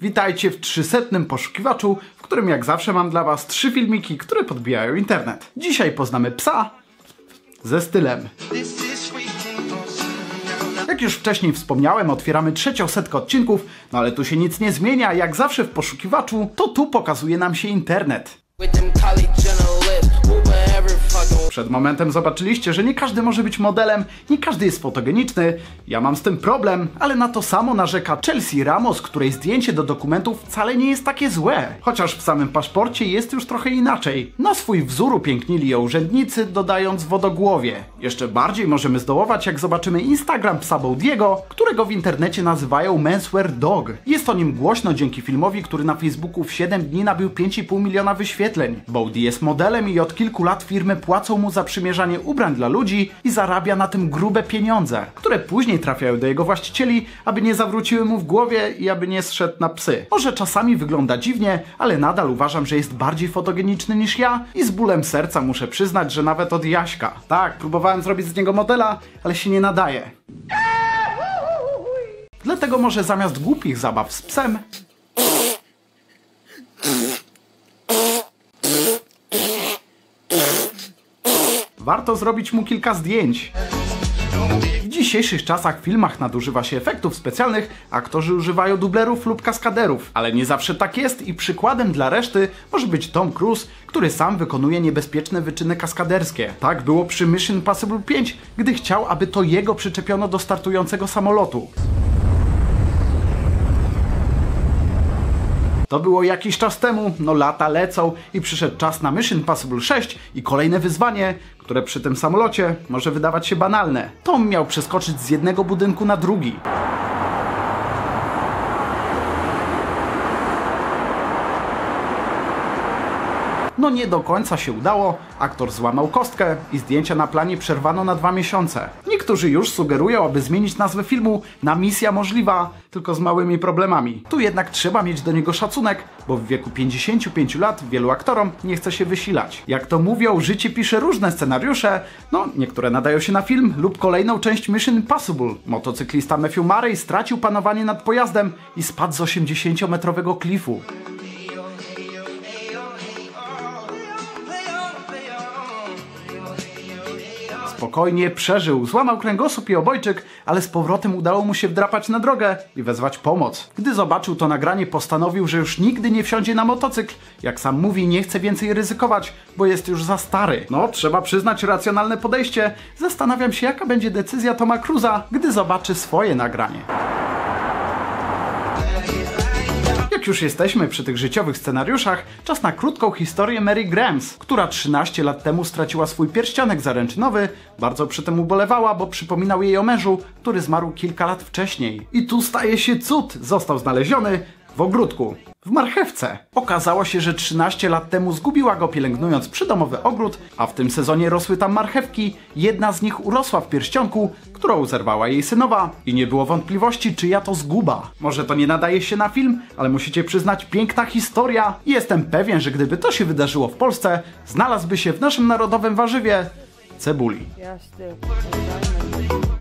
Witajcie w 300. poszukiwaczu, w którym jak zawsze mam dla was 3 filmiki, które podbijają internet. Dzisiaj poznamy psa ze stylem. Jak już wcześniej wspomniałem, otwieramy trzecią setkę odcinków, no ale tu się nic nie zmienia. Jak zawsze w poszukiwaczu, to tu pokazuje nam się internet. Przed momentem zobaczyliście, że nie każdy może być modelem, nie każdy jest fotogeniczny. Ja mam z tym problem, ale na to samo narzeka Chelsea Ramos, której zdjęcie do dokumentów wcale nie jest takie złe. Chociaż w samym paszporcie jest już trochę inaczej. Na swój wzór upięknili ją urzędnicy, dodając wodogłowie. Jeszcze bardziej możemy zdołować, jak zobaczymy Instagram psa Boudiego, którego w internecie nazywają Menswear Dog. Jest o nim głośno dzięki filmowi, który na Facebooku w 7 dni nabił 5,5 miliona wyświetleń. Boudi jest modelem i od kilku lat firmy płacą mu za przymierzanie ubrań dla ludzi i zarabia na tym grube pieniądze, które później trafiają do jego właścicieli, aby nie zawróciły mu w głowie i aby nie zszedł na psy. Może czasami wygląda dziwnie, ale nadal uważam, że jest bardziej fotogeniczny niż ja i z bólem serca muszę przyznać, że nawet od Jaśka. Tak, próbowałem zrobić z niego modela, ale się nie nadaje. Dlatego może zamiast głupich zabaw z psem warto zrobić mu kilka zdjęć. W dzisiejszych czasach w filmach nadużywa się efektów specjalnych, aktorzy używają dublerów lub kaskaderów. Ale nie zawsze tak jest i przykładem dla reszty może być Tom Cruise, który sam wykonuje niebezpieczne wyczyny kaskaderskie. Tak było przy Mission Impossible 5, gdy chciał, aby to jego przyczepiono do startującego samolotu. To było jakiś czas temu, no lata lecą i przyszedł czas na Mission Impossible 6 i kolejne wyzwanie, które przy tym samolocie może wydawać się banalne. Tom miał przeskoczyć z jednego budynku na drugi. No nie do końca się udało, aktor złamał kostkę i zdjęcia na planie przerwano na 2 miesiące. Niektórzy już sugerują, aby zmienić nazwę filmu na Misja Możliwa, tylko z małymi problemami. Tu jednak trzeba mieć do niego szacunek, bo w wieku 55 lat wielu aktorom nie chce się wysilać. Jak to mówią, życie pisze różne scenariusze, no niektóre nadają się na film lub kolejną część Mission Impossible. Motocyklista Matthew Murray stracił panowanie nad pojazdem i spadł z 80-metrowego klifu. Spokojnie przeżył, złamał kręgosłup i obojczyk, ale z powrotem udało mu się wdrapać na drogę i wezwać pomoc. Gdy zobaczył to nagranie, postanowił, że już nigdy nie wsiądzie na motocykl. Jak sam mówi, nie chce więcej ryzykować, bo jest już za stary. No, trzeba przyznać racjonalne podejście. Zastanawiam się, jaka będzie decyzja Toma Cruise'a, gdy zobaczy swoje nagranie. Jak już jesteśmy przy tych życiowych scenariuszach, czas na krótką historię Mary Grams, która 13 lat temu straciła swój pierścionek zaręczynowy, bardzo przy tym ubolewała, bo przypominał jej o mężu, który zmarł kilka lat wcześniej. I tu staje się cud, został znaleziony w ogródku. W marchewce. Okazało się, że 13 lat temu zgubiła go pielęgnując przydomowy ogród, a w tym sezonie rosły tam marchewki, jedna z nich urosła w pierścionku, którą zerwała jej synowa i nie było wątpliwości, czyja to zguba. Może to nie nadaje się na film, ale musicie przyznać, piękna historia. Jestem pewien, że gdyby to się wydarzyło w Polsce, znalazłby się w naszym narodowym warzywie cebuli.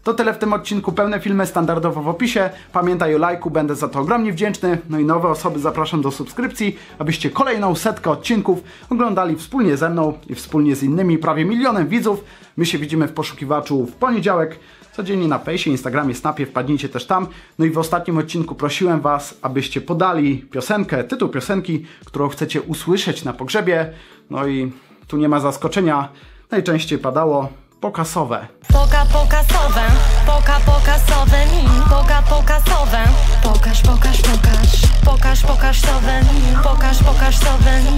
To tyle w tym odcinku, pełne filmy standardowo w opisie. Pamiętaj o lajku, będę za to ogromnie wdzięczny. No i nowe osoby zapraszam do subskrypcji, abyście kolejną setkę odcinków oglądali wspólnie ze mną i wspólnie z innymi prawie milionem widzów. My się widzimy w poszukiwaczu w poniedziałek, codziennie na fejsie, Instagramie, Snapie, wpadnijcie też tam. No i w ostatnim odcinku prosiłem was, abyście podali piosenkę, tytuł piosenki, którą chcecie usłyszeć na pogrzebie. No i tu nie ma zaskoczenia, najczęściej padało pokasowe. Poka pokasowe, poka pokasowe mi, poka pokasowe. Pokaż, pokaż, pokaż, pokaż pokasowe mi, pokaż pokasowe mi.